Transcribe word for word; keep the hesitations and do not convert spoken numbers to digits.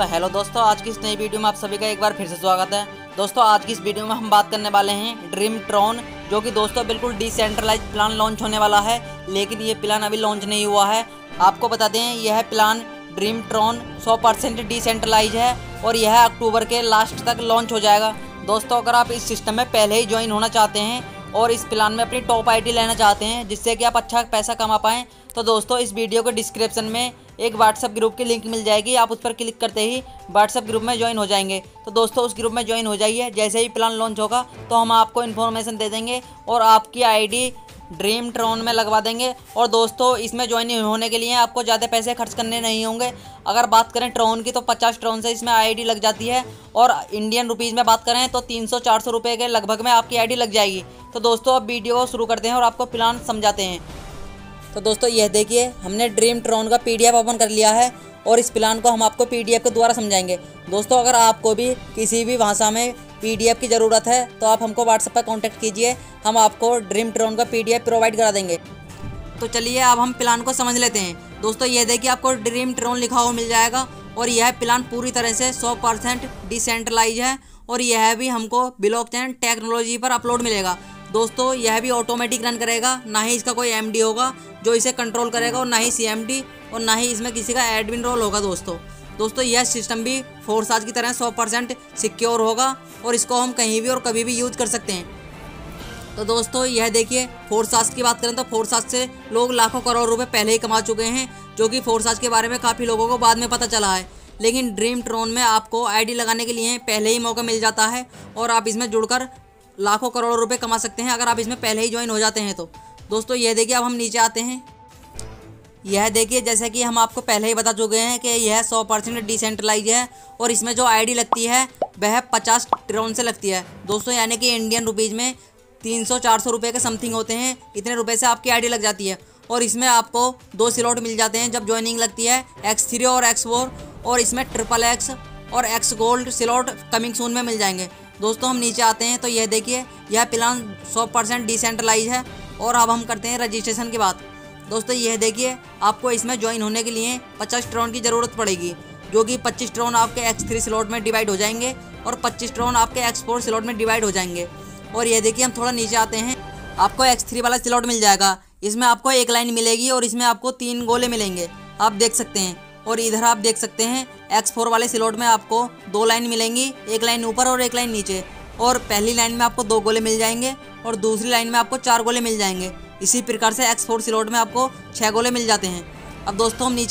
तो हेलो दोस्तों, आज की इस नई वीडियो में आप सभी का एक बार फिर से स्वागत है। दोस्तों आज की इस वीडियो में हम बात करने वाले हैं ड्रीमट्रॉन, जो कि दोस्तों बिल्कुल डिसेंट्रलाइज प्लान लॉन्च होने वाला है, लेकिन ये प्लान अभी लॉन्च नहीं हुआ है। आपको बता दें यह प्लान ड्रीमट्रॉन सौ परसेंट डिसेंट्रलाइज है और यह अक्टूबर के लास्ट तक लॉन्च हो जाएगा। दोस्तों अगर आप इस सिस्टम में पहले ही ज्वाइन होना चाहते हैं और इस प्लान में अपनी टॉप आई डी लेना चाहते हैं जिससे कि आप अच्छा पैसा कमा पाएँ, तो दोस्तों इस वीडियो के डिस्क्रिप्शन में एक व्हाट्सअप ग्रुप की लिंक मिल जाएगी। आप उस पर क्लिक करते ही व्हाट्सअप ग्रुप में ज्वाइन हो जाएंगे। तो दोस्तों उस ग्रुप में ज्वाइन हो जाइए। जैसे ही प्लान लॉन्च होगा तो हम आपको इन्फॉर्मेशन दे देंगे और आपकी आईडी ड्रीमट्रॉन में लगवा देंगे। और दोस्तों इसमें ज्वाइन होने के लिए आपको ज़्यादा पैसे खर्च करने नहीं होंगे। अगर बात करें ट्रॉन की तो पचास ट्रॉन से इसमें आईडी लग जाती है और इंडियन रुपीज़ में बात करें तो तीन सौ चार सौ रुपये के लगभग में आपकी आईडी लग जाएगी। तो दोस्तों अब वीडियो शुरू करते हैं और आपको प्लान समझाते हैं। तो दोस्तों यह देखिए, हमने ड्रीमट्रॉन का पीडीएफ ओपन कर लिया है और इस प्लान को हम आपको पीडीएफ के द्वारा समझाएंगे। दोस्तों अगर आपको भी किसी भी भाषा में पीडीएफ की ज़रूरत है तो आप हमको व्हाट्सएप पर कांटेक्ट कीजिए, हम आपको ड्रीमट्रॉन का पीडीएफ प्रोवाइड करा देंगे। तो चलिए अब हम प्लान को समझ लेते हैं। दोस्तों यह देखिए, आपको ड्रीमट्रॉन लिखा हुआ मिल जाएगा और यह प्लान पूरी तरह से सौ परसेंट डिसेंट्रलाइज है और यह भी हमको ब्लॉकचेन टेक्नोलॉजी पर अपलोड मिलेगा। दोस्तों यह भी ऑटोमेटिक रन करेगा, ना ही इसका कोई एमडी होगा जो इसे कंट्रोल करेगा और ना ही सीएमडी और ना ही इसमें किसी का एडमिन रोल होगा। दोस्तों दोस्तों यह सिस्टम भी फोरसाज की तरह सौ परसेंट सिक्योर होगा और इसको हम कहीं भी और कभी भी यूज कर सकते हैं। तो दोस्तों यह देखिए, फोरसाज की बात करें तो फोरसाज से लोग लाखों करोड़ रुपए पहले ही कमा चुके हैं, जो कि फोरसाज के बारे में काफ़ी लोगों को बाद में पता चला है। लेकिन ड्रीमट्रॉन में आपको आईडी लगाने के लिए पहले ही मौका मिल जाता है और आप इसमें जुड़कर लाखों करोड़ रुपए कमा सकते हैं अगर आप इसमें पहले ही ज्वाइन हो जाते हैं। तो दोस्तों यह देखिए, अब हम नीचे आते हैं। यह देखिए, जैसे कि हम आपको पहले ही बता चुके हैं कि यह सौ परसेंट डिसेंट्रलाइज है और इसमें जो आईडी लगती है वह पचास ट्रॉन से लगती है। दोस्तों यानी कि इंडियन रुपीज़ में तीन सौ चार सौ रुपये के समथिंग होते हैं, इतने रुपये से आपकी आईडी लग जाती है। और इसमें आपको दो स्लॉट मिल जाते हैं जब ज्वाइनिंग लगती है, एक्स थ्री और एक्स फोर, और इसमें ट्रिपल एक्स और X gold slot coming soon में मिल जाएंगे। दोस्तों हम नीचे आते हैं तो यह देखिए, यह प्लान सौ परसेंट डिसेंट्रलाइज है। और अब हम करते हैं रजिस्ट्रेशन की बात। दोस्तों यह देखिए, आपको इसमें ज्वाइन होने के लिए पचास ट्रॉन की ज़रूरत पड़ेगी, जो कि पच्चीस ट्रॉन आपके एक्स थ्री स्लॉट में डिवाइड हो जाएंगे और पच्चीस ट्रॉन आपके एक्स फोर स्लॉट में डिवाइड हो जाएंगे। और यह देखिए, हम थोड़ा नीचे आते हैं, आपको एक्स थ्री वाला स्लॉट मिल जाएगा। इसमें आपको एक लाइन मिलेगी और इसमें आपको तीन गोले मिलेंगे, आप देख सकते हैं। और इधर आप देख सकते हैं एक्स फोर वाले स्लॉट में आपको दो लाइन मिलेंगी, एक लाइन ऊपर और एक लाइन नीचे। और पहली लाइन में आपको दो गोले मिल जाएंगे और दूसरी लाइन में आपको चार गोले मिल जाएंगे। इसी प्रकार से एक्स फोर स्लॉट में आपको छः गोले मिल जाते हैं। अब दोस्तों हम नीचे